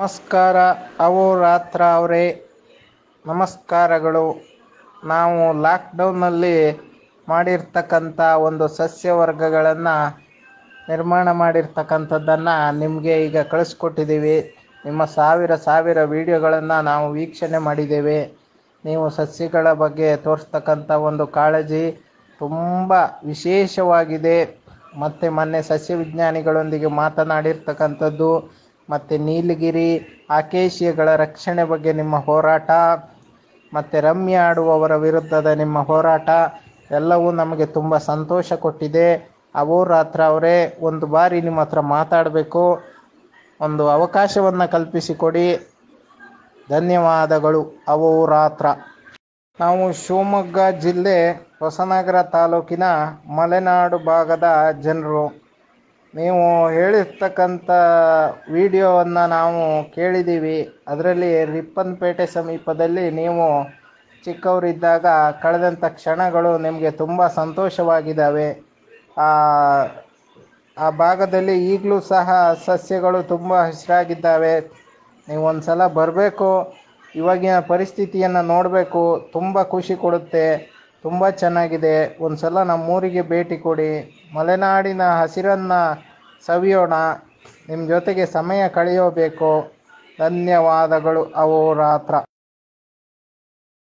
ನಮಸ್ಕಾರ ಅಹೋರಾತ್ರ ಅವರೇ, ನಮಸ್ಕಾರಗಳು. ನಾವು ಲಾಕ್ಡೌನ್ನಲ್ಲಿ ಮಾಡಿರ್ತಕ್ಕಂಥ ಒಂದು ಸಸ್ಯವರ್ಗಗಳನ್ನು ನಿರ್ಮಾಣ ಮಾಡಿರ್ತಕ್ಕಂಥದ್ದನ್ನು ನಿಮಗೆ ಈಗ ಕಳಿಸ್ಕೊಟ್ಟಿದ್ದೀವಿ. ನಿಮ್ಮ ಸಾವಿರ ವಿಡಿಯೋಗಳನ್ನು ನಾವು ವೀಕ್ಷಣೆ ಮಾಡಿದ್ದೇವೆ. ನೀವು ಸಸ್ಯಗಳ ಬಗ್ಗೆ ತೋರಿಸ್ತಕ್ಕಂಥ ಒಂದು ಕಾಳಜಿ ತುಂಬ ವಿಶೇಷವಾಗಿದೆ. ಮತ್ತು ಮೊನ್ನೆ ಸಸ್ಯವಿಜ್ಞಾನಿಗಳೊಂದಿಗೆ ಮಾತನಾಡಿರ್ತಕ್ಕಂಥದ್ದು, ಮತ್ತು ನೀಲಗಿರಿ ಅಕೇಶಿಯಗಳ ರಕ್ಷಣೆ ಬಗ್ಗೆ ನಿಮ್ಮ ಹೋರಾಟ, ಮತ್ತು ರಮ್ಯ ಆಡುವವರ ವಿರುದ್ಧದ ನಿಮ್ಮ ಹೋರಾಟ ಎಲ್ಲವೂ ನಮಗೆ ತುಂಬ ಸಂತೋಷ ಕೊಟ್ಟಿದೆ. ಅಹೋರಾತ್ರ ಅವರೇ, ಒಂದು ಬಾರಿ ನಿಮ್ಮ ಹತ್ರ ಮಾತಾಡಬೇಕು, ಒಂದು ಅವಕಾಶವನ್ನು ಕಲ್ಪಿಸಿಕೊಡಿ. ಧನ್ಯವಾದಗಳು. ಅಹೋರಾತ್ರ. ನಾವು ಶಿವಮೊಗ್ಗ ಜಿಲ್ಲೆ ಹೊಸನಗರ ತಾಲೂಕಿನ ಮಲೆನಾಡು ಭಾಗದ ಜನರು. ನೀವು ಹೇಳಿರ್ತಕ್ಕಂಥ ವಿಡಿಯೋವನ್ನು ನಾವು ಕೇಳಿದ್ದೀವಿ. ಅದರಲ್ಲಿ ರಿಪ್ಪನ್ಪೇಟೆ ಸಮೀಪದಲ್ಲಿ ನೀವು ಚಿಕ್ಕವರಿದ್ದಾಗ ಕಳೆದಂಥ ಕ್ಷಣಗಳು ನಿಮಗೆ ತುಂಬ ಸಂತೋಷವಾಗಿದ್ದಾವೆ. ಆ ಭಾಗದಲ್ಲಿ ಈಗಲೂ ಸಹ ಸಸ್ಯಗಳು ತುಂಬ ಹಸಿರಾಗಿದ್ದಾವೆ. ನೀವೊಂದು ಸಲ ಬರಬೇಕು, ಇವಾಗಿನ ಪರಿಸ್ಥಿತಿಯನ್ನು ನೋಡಬೇಕು. ತುಂಬ ಖುಷಿ ಕೊಡುತ್ತೆ, ತುಂಬ ಚೆನ್ನಾಗಿದೆ. ಒಂದು ಸಲ ನಮ್ಮೂರಿಗೆ ಭೇಟಿ ಕೊಡಿ, ಮಲೆನಾಡಿನ ಹಸಿರನ್ನು ಸವಿಯೋಣ, ನಿಮ್ಮ ಜೊತೆಗೆ ಸಮಯ ಕಳೆಯಬೇಕು. ಧನ್ಯವಾದಗಳು. ಅಹೋರಾತ್ರ.